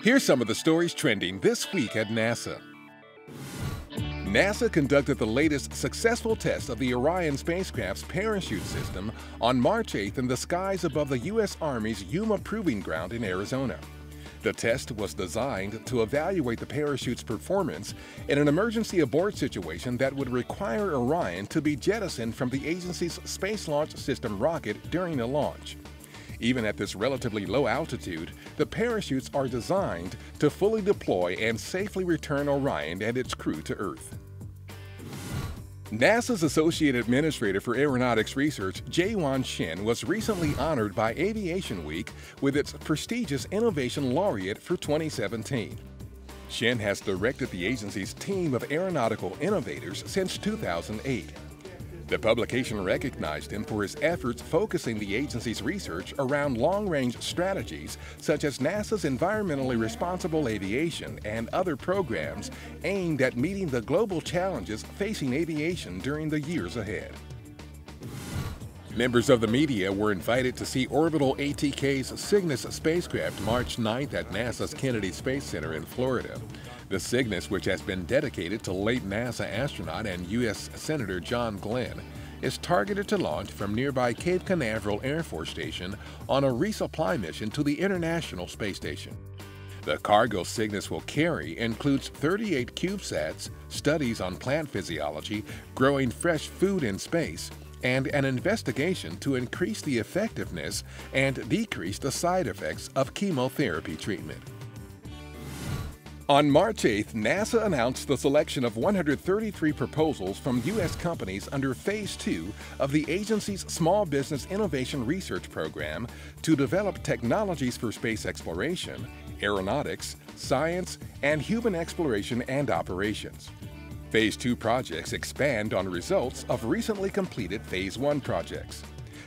Here's some of the stories trending this week at NASA. NASA conducted the latest successful test of the Orion spacecraft's parachute system on March 8th in the skies above the U.S. Army's Yuma Proving Ground in Arizona. The test was designed to evaluate the parachute's performance in an emergency abort situation that would require Orion to be jettisoned from the agency's Space Launch System rocket during the launch. Even at this relatively low altitude, the parachutes are designed to fully deploy and safely return Orion and its crew to Earth. NASA's Associate Administrator for Aeronautics Research, Jaewon Shin, was recently honored by Aviation Week with its prestigious Innovation Laureate for 2017. Shin has directed the agency's team of aeronautical innovators since 2008. The publication recognized him for his efforts focusing the agency's research around long-range strategies such as NASA's environmentally responsible aviation and other programs aimed at meeting the global challenges facing aviation during the years ahead. Members of the media were invited to see Orbital ATK's Cygnus spacecraft March 9th at NASA's Kennedy Space Center in Florida. The Cygnus, which has been dedicated to late NASA astronaut and U.S. Senator John Glenn, is targeted to launch from nearby Cape Canaveral Air Force Station on a resupply mission to the International Space Station. The cargo Cygnus will carry includes 38 CubeSats, studies on plant physiology, growing fresh food in space, and an investigation to increase the effectiveness and decrease the side effects of chemotherapy treatment. On March 8th, NASA announced the selection of 133 proposals from U.S. companies under Phase 2 of the agency's Small Business Innovation Research Program to develop technologies for space exploration, aeronautics, science, and human exploration and operations. Phase 2 projects expand on results of recently completed Phase 1 projects.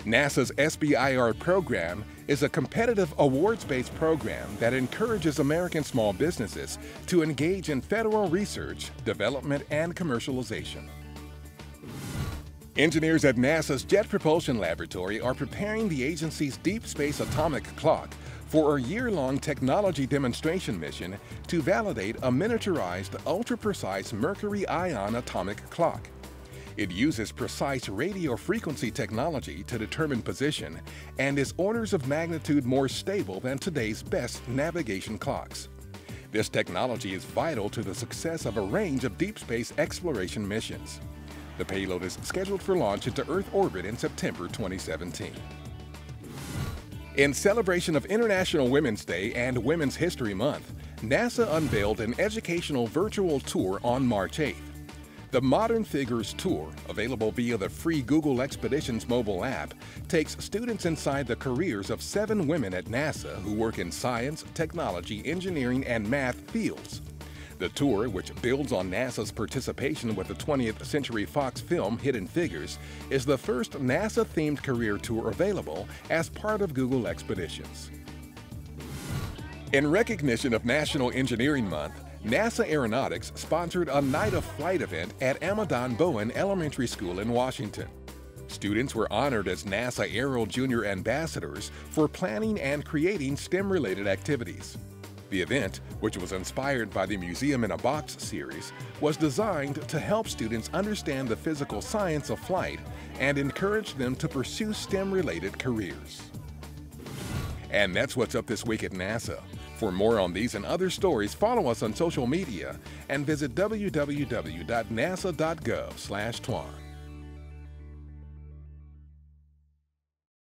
NASA's SBIR program is a competitive awards-based program that encourages American small businesses to engage in federal research, development, and commercialization. Engineers at NASA's Jet Propulsion Laboratory are preparing the agency's Deep Space Atomic Clock for a year-long technology demonstration mission to validate a miniaturized, ultra-precise mercury ion atomic clock. It uses precise radio frequency technology to determine position and is orders of magnitude more stable than today's best navigation clocks. This technology is vital to the success of a range of deep space exploration missions. The payload is scheduled for launch into Earth orbit in September 2017. In celebration of International Women's Day and Women's History Month, NASA unveiled an educational virtual tour on March 8th. The Modern Figures Tour, available via the free Google Expeditions mobile app, takes students inside the careers of 7 women at NASA who work in science, technology, engineering, and math fields. The tour, which builds on NASA's participation with the 20th Century Fox film Hidden Figures, is the first NASA-themed career tour available as part of Google Expeditions. In recognition of National Engineering Month, NASA Aeronautics sponsored a Night of Flight event at Amadon Bowen Elementary School in Washington. Students were honored as NASA Aero Junior Ambassadors for planning and creating STEM-related activities. The event, which was inspired by the Museum in a Box series, was designed to help students understand the physical science of flight and encourage them to pursue STEM-related careers. And that's what's up this week at NASA. For more on these and other stories, follow us on social media and visit www.nasa.gov/TWAR.